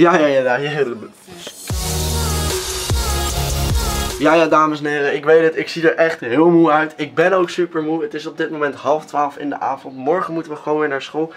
Ja, daar. Ja, dames en heren, ik weet het, ik zie er echt heel moe uit. Ik ben ook super moe. Het is op dit moment 12:30 in de avond. Morgen moeten we gewoon weer naar school.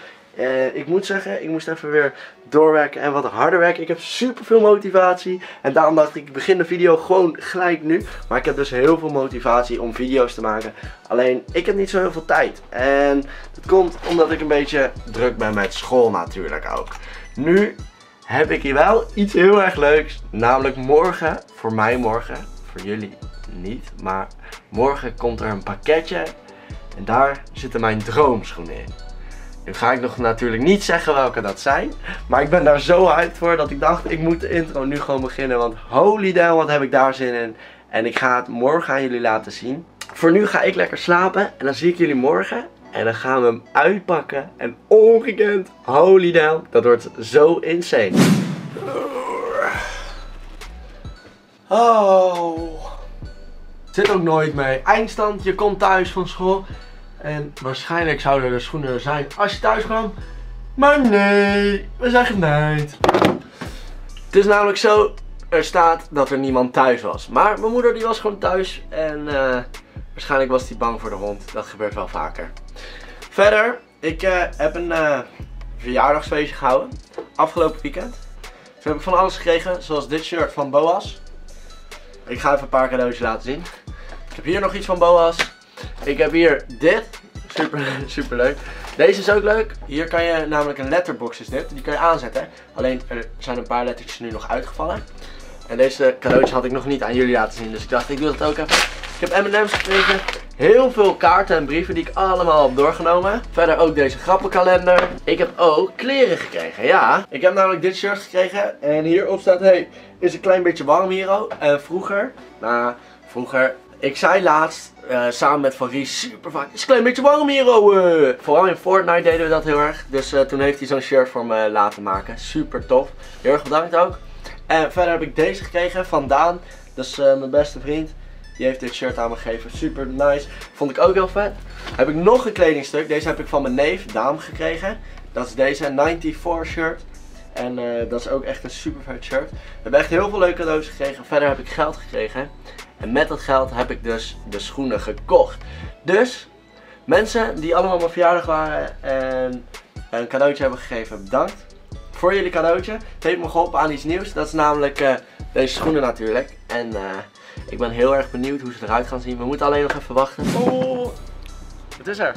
Ik moet zeggen, ik moest even weer doorwerken en wat harder werken. Ik heb super veel motivatie en daarom dacht ik, ik begin de video gewoon gelijk nu. Maar ik heb dus heel veel motivatie om video's te maken. Alleen, ik heb niet zo heel veel tijd. En dat komt omdat ik een beetje druk ben met school natuurlijk ook. Nu heb ik hier wel iets heel erg leuks. Namelijk morgen, voor mij morgen, voor jullie niet. Maar morgen komt er een pakketje en daar zitten mijn droomschoenen in. Nu ga ik nog natuurlijk niet zeggen welke dat zijn. Maar ik ben daar zo hyped voor dat ik dacht, ik moet de intro nu gewoon beginnen. Want holy damn, wat heb ik daar zin in. En ik ga het morgen aan jullie laten zien. Voor nu ga ik lekker slapen. En dan zie ik jullie morgen. En dan gaan we hem uitpakken. En ongekend, holy damn, dat wordt zo insane. Oh. Zit ook nooit mee. Eindstand, je komt thuis van school. En waarschijnlijk zouden er schoenen zijn als je thuis kwam. Maar nee, we zijn genaaid. Het is namelijk zo, er staat dat er niemand thuis was. Maar mijn moeder die was gewoon thuis. En waarschijnlijk was die bang voor de hond. Dat gebeurt wel vaker. Verder, ik heb een verjaardagsfeestje gehouden. Afgelopen weekend. Dus heb ik van alles gekregen. Zoals dit shirt van Boas. Ik ga even een paar cadeautjes laten zien. Ik heb hier nog iets van Boas. Ik heb hier dit, super leuk. Deze is ook leuk. Hier kan je namelijk een letterbox is dit. Die kan je aanzetten. Alleen er zijn een paar lettertjes nu nog uitgevallen. En deze cadeautjes had ik nog niet aan jullie laten zien. Dus ik dacht ik doe dat ook even. Ik heb M&M's gekregen. Heel veel kaarten en brieven die ik allemaal heb doorgenomen. Verder ook deze grappenkalender. Ik heb ook kleren gekregen, ja. Ik heb namelijk dit shirt gekregen. En hierop staat, hey, is een klein beetje warm hier ook. En vroeger, ik zei laatst, samen met Van Ries, super vaak, is een klein beetje warm hier, Vooral in Fortnite deden we dat heel erg. Dus toen heeft hij zo'n shirt voor me laten maken. Super tof. Heel erg bedankt ook. En verder heb ik deze gekregen van Daan. Dat is mijn beste vriend. Die heeft dit shirt aan me gegeven. Super nice. Vond ik ook heel vet. Heb ik nog een kledingstuk. Deze heb ik van mijn neef, Daan, gekregen. Dat is deze 94 shirt. En dat is ook echt een super vet shirt. We hebben echt heel veel leuke cadeaus gekregen. Verder heb ik geld gekregen. En met dat geld heb ik dus de schoenen gekocht. Dus mensen die allemaal op mijn verjaardag waren en een cadeautje hebben gegeven, bedankt voor jullie cadeautje. Het heeft me geholpen aan iets nieuws. Dat is namelijk deze schoenen natuurlijk. En ik ben heel erg benieuwd hoe ze eruit gaan zien. We moeten alleen nog even wachten. Oh, wat is er?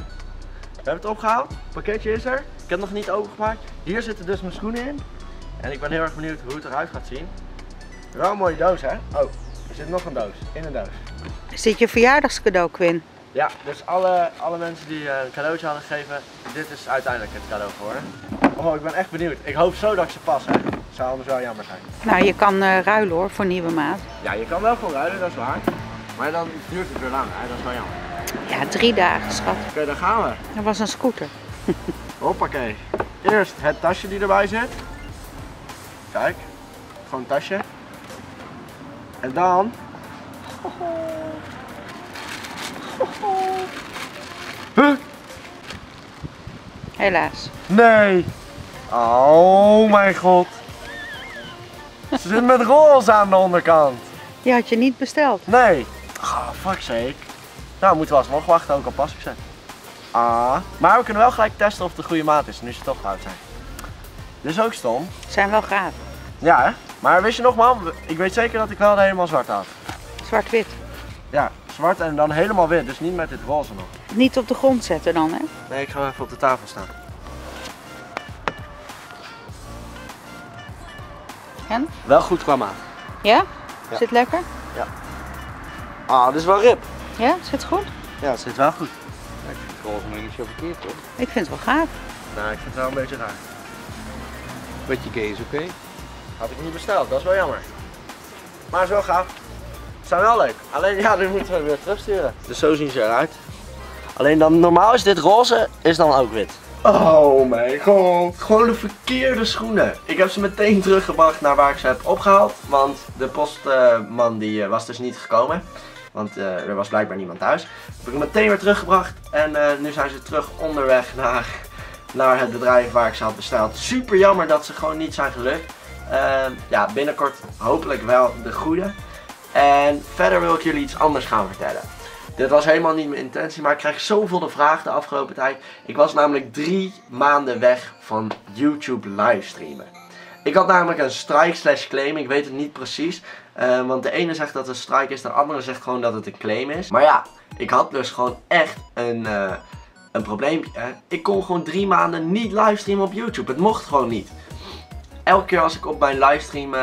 We hebben het opgehaald. Het pakketje is er. Ik heb het nog niet opengemaakt. Hier zitten dus mijn schoenen in. En ik ben heel erg benieuwd hoe het eruit gaat zien. Wel een mooie doos, hè? Oh. Er zit nog een doos, in een doos. Zit je verjaardagscadeau, Quinn? Ja, dus alle mensen die een cadeautje hadden gegeven, dit is uiteindelijk het cadeau voor. Oh, ik ben echt benieuwd. Ik hoop zo dat ik ze passen. Het zou anders wel jammer zijn. Nou, je kan ruilen hoor, voor nieuwe maat. Ja, je kan wel voor ruilen, dat is waar. Maar dan duurt het weer lang, hè? Dat is wel jammer. Ja, 3 dagen, schat. Oké, daar gaan we. Dat was een scooter. Hoppakee. Eerst het tasje die erbij zit. Kijk, gewoon een tasje. En dan... Huh? Helaas. Nee. Oh mijn god. Ze zit met roze aan de onderkant. Die had je niet besteld. Nee. Oh, fuck sake. Nou, moeten we alsnog wachten, ook al pas ik ze. Ah. Maar we kunnen wel gelijk testen of het de goede maat is, nu ze toch oud zijn. Dit is ook stom. Ze zijn wel gaaf. Ja, hè? Maar wist je nog, man, ik weet zeker dat ik wel helemaal zwart had. Zwart-wit? Ja, zwart en dan helemaal wit, dus niet met dit roze nog. Niet op de grond zetten dan, hè? Nee, ik ga even op de tafel staan. En? Wel goed qua maat. Ja? Ja. Zit lekker? Ja. Ah, dit is wel rip. Ja, zit goed? Ja, het zit wel goed. Ja, ik vind het roze nog niet zo verkeerd, toch? Ik vind het wel gaaf. Nou, ik vind het wel een beetje raar. Beetje gay is oké. Had ik niet besteld, dat is wel jammer. Maar het is wel gaaf. Ze zijn wel leuk. Alleen ja, die moeten we weer terugsturen. Dus zo zien ze eruit. Alleen dan normaal is dit roze, is dan ook wit. Oh mijn god. Gewoon de verkeerde schoenen. Ik heb ze meteen teruggebracht naar waar ik ze heb opgehaald. Want de postman die was dus niet gekomen. Want er was blijkbaar niemand thuis. Heb ik hem meteen weer teruggebracht. En nu zijn ze terug onderweg naar het bedrijf waar ik ze had besteld. Super jammer dat ze gewoon niet zijn gelukt. ja, binnenkort hopelijk wel de goede. En verder wil ik jullie iets anders gaan vertellen. Dit was helemaal niet mijn intentie, maar ik krijg zoveel de vraag de afgelopen tijd. Ik was namelijk 3 maanden weg van YouTube livestreamen. Ik had namelijk een strike/claim, ik weet het niet precies. Want de ene zegt dat het een strike is, de andere zegt gewoon dat het een claim is. Maar ja, ik had dus gewoon echt een probleempje. Ik kon gewoon 3 maanden niet livestreamen op YouTube. Het mocht gewoon niet. Elke keer als ik op mijn livestream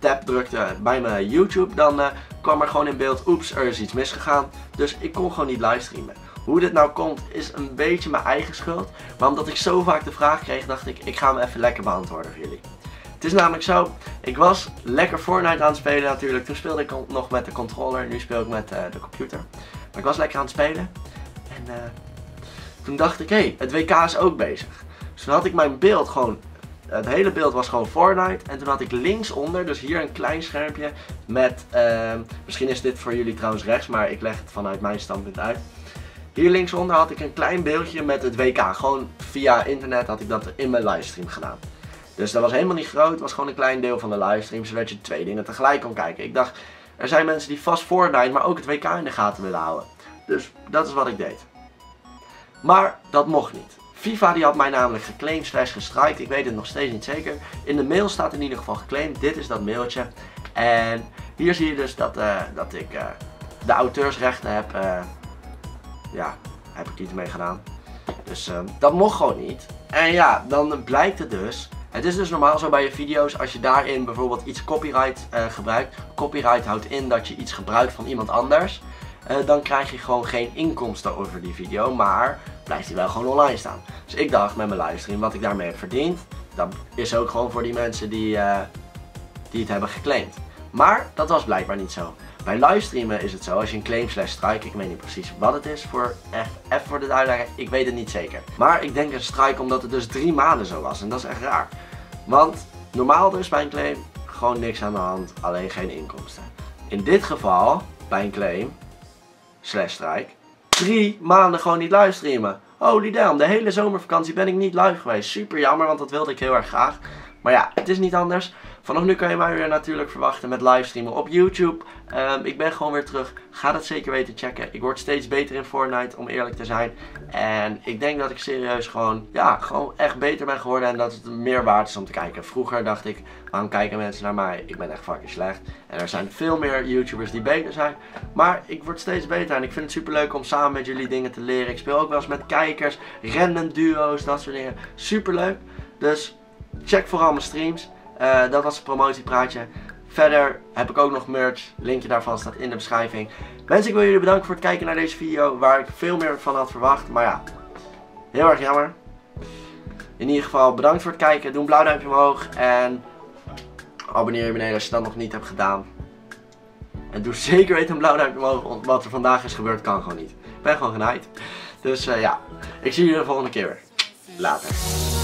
tab drukte bij mijn YouTube, dan kwam er gewoon in beeld, oeps, er is iets misgegaan. Dus ik kon gewoon niet livestreamen. Hoe dit nou komt is een beetje mijn eigen schuld. Maar omdat ik zo vaak de vraag kreeg, dacht ik, ik ga hem even lekker beantwoorden voor jullie. Het is namelijk zo, ik was lekker Fortnite aan het spelen natuurlijk. Toen speelde ik nog met de controller, nu speel ik met de computer. Maar ik was lekker aan het spelen. En toen dacht ik, hé, het WK is ook bezig. Dus toen had ik mijn beeld gewoon, het hele beeld was gewoon Fortnite. En toen had ik linksonder, dus hier een klein schermpje met, misschien is dit voor jullie trouwens rechts, maar ik leg het vanuit mijn standpunt uit. Hier linksonder had ik een klein beeldje met het WK. Gewoon via internet had ik dat in mijn livestream gedaan. Dus dat was helemaal niet groot, het was gewoon een klein deel van de livestream, zodat je 2 dingen tegelijk kon kijken. Ik dacht, er zijn mensen die vast Fortnite, maar ook het WK in de gaten willen houden. Dus dat is wat ik deed. Maar dat mocht niet. FIFA die had mij namelijk geclaimd slash gestrikt, ik weet het nog steeds niet zeker. In de mail staat in ieder geval geclaimd, dit is dat mailtje. En hier zie je dus dat ik de auteursrechten heb, ja, heb ik iets mee gedaan. Dus dat mocht gewoon niet. En ja, dan blijkt het dus. Het is dus normaal zo bij je video's, als je daarin bijvoorbeeld iets copyright gebruikt. Copyright houdt in dat je iets gebruikt van iemand anders. Dan krijg je gewoon geen inkomsten over die video, maar blijft die wel gewoon online staan. Dus ik dacht met mijn livestream, wat ik daarmee heb verdiend, dat is ook gewoon voor die mensen die het hebben geclaimd. Maar dat was blijkbaar niet zo. Bij livestreamen is het zo, als je een claim slash strike, ik weet niet precies wat het is, voor even voor de duidelijkheid, ik weet het niet zeker. Maar ik denk een strike omdat het dus 3 maanden zo was en dat is echt raar. Want normaal dus bij een claim, gewoon niks aan de hand, alleen geen inkomsten. In dit geval, bij een claim slash strike, 3 maanden gewoon niet livestreamen. Holy damn, de hele zomervakantie ben ik niet live geweest. Super jammer, want dat wilde ik heel erg graag. Maar ja, het is niet anders. Vanaf nu kan je mij weer natuurlijk verwachten met livestreamen op YouTube. Ik ben gewoon weer terug. Ga dat zeker weten checken. Ik word steeds beter in Fortnite, om eerlijk te zijn. En ik denk dat ik serieus gewoon, ja, gewoon echt beter ben geworden. En dat het meer waard is om te kijken. Vroeger dacht ik, waarom kijken mensen naar mij? Ik ben echt fucking slecht. En er zijn veel meer YouTubers die beter zijn. Maar ik word steeds beter. En ik vind het super leuk om samen met jullie dingen te leren. Ik speel ook wel eens met kijkers, random duo's, dat soort dingen. Super leuk. Dus check vooral mijn streams. Dat was het promotiepraatje. Verder heb ik ook nog merch. Linkje daarvan staat in de beschrijving. Mensen, ik wil jullie bedanken voor het kijken naar deze video. Waar ik veel meer van had verwacht. Maar ja, heel erg jammer. In ieder geval bedankt voor het kijken. Doe een blauw duimpje omhoog. En abonneer je beneden als je dat nog niet hebt gedaan. En doe zeker weten een blauw duimpje omhoog. Want wat er vandaag is gebeurd kan gewoon niet. Ik ben gewoon genaaid. Dus ja, ik zie jullie de volgende keer weer. Later.